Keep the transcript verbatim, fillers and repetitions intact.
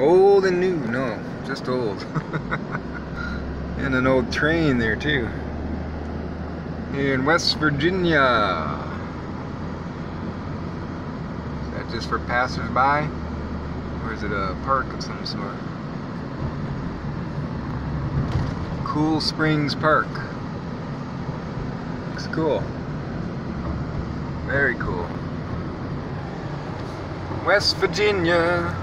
Old and new, no, just old. And an old train there too. Here in West Virginia. Is that just for passers-by? Or is it a park of some sort? Cool Springs Park. Looks cool. Very cool. West Virginia.